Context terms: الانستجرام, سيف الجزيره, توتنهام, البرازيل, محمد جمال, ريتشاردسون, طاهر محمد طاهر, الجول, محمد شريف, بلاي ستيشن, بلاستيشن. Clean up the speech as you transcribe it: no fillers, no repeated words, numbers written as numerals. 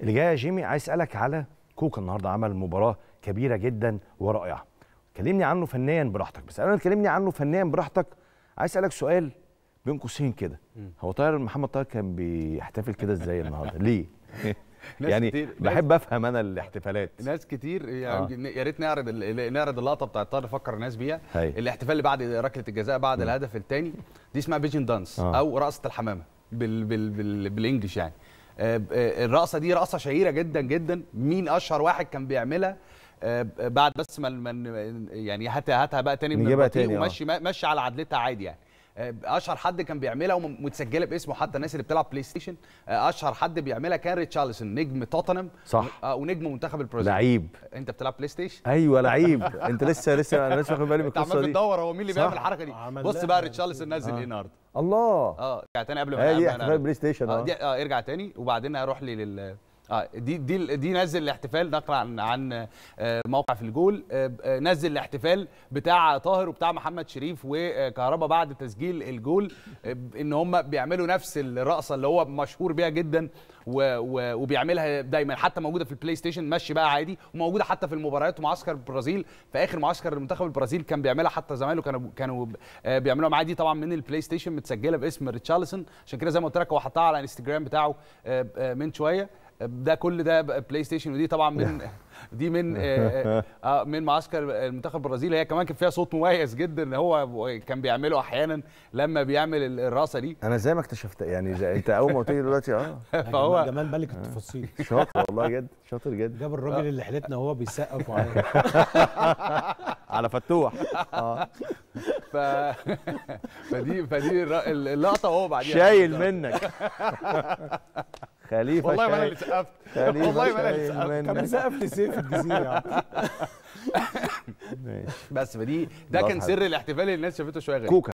اللي جايه يا جيمي، عايز اسالك على كوكا. النهارده عمل مباراه كبيره جدا ورائعه، كلمني عنه فنيا براحتك. بس انا كلمني عنه فنيا براحتك، عايز اسالك سؤال بين قوسين كده، هو طاهر محمد طاهر كان بيحتفل كده ازاي النهارده؟ ليه؟ يعني بحب افهم انا الاحتفالات. ناس كتير يعني يا ريت نعرض اللقطه بتاعت طاهر نفكر الناس بيها. الاحتفال اللي بعد ركله الجزاء بعد الهدف الثاني دي اسمها بيجن دانس او رقصه الحمامه بالانجلش يعني. الرقصه دي رقصه شهيره جدا جدا. مين اشهر واحد كان بيعملها؟ بعد بس ما يعني هاتها بقى تاني من البطيء ومشي مشي على عدلتها عادي يعني. اشهر حد كان بيعملها ومتسجله باسمه حتى الناس اللي بتلعب بلاي ستيشن، اشهر حد بيعملها كان ريتشاردسون نجم توتنهام ونجم منتخب البرازيل. لعيب. انت بتلعب بلاي ستيشن؟ ايوه لعيب. انت لسه انا لسه واخد بالي من القصه دي. انت عمال بتدور هو مين اللي بيعمل الحركه دي. بص بقى ريتشاردسون نزل ايه النهارده. الله. ارجع تاني قبل ما احنا بلاي ستيشن ارجع تاني وبعدين هروح لي لل دي نزل الاحتفال. نقرا عن موقع في الجول. نزل الاحتفال بتاع طاهر وبتاع محمد شريف وكهربا بعد تسجيل الجول، ان هم بيعملوا نفس الرقصه اللي هو مشهور بيها جدا وبيعملها دايما، حتى موجوده في البلاي ستيشن ماشي بقى عادي، وموجوده حتى في المباريات ومعسكر البرازيل. في اخر معسكر منتخب البرازيل كان بيعملها، حتى زمايله كانوا بيعملوها معاه. دي طبعا من البلاي ستيشن متسجله باسم ريتشاردسون، عشان كده زي ما قلت لك هو حطها على الانستجرام بتاعه من شويه. ده كل ده بلاي ستيشن، ودي طبعا من معسكر المنتخب البرازيلي. هي كمان كان فيها صوت مميز جدا هو كان بيعمله احيانا لما بيعمل الرقصه دي. انا زي ما اكتشفت يعني زي انت اول ما قلت لي دلوقتي فهو جمال ملك التفاصيل. شاطر والله جد، شاطر جد. جاب الراجل اللي حلتنا وهو بيسقف علينا على فتوح. فدي اللقطه وهو بعديها شايل منك خليفة. والله ما انا اللي سقفت، والله ما انا اللي سقفت، كان سقفت سيف الجزيره. بس فدي ده كان سر الاحتفال اللي الناس شافته شويه غير كوكا.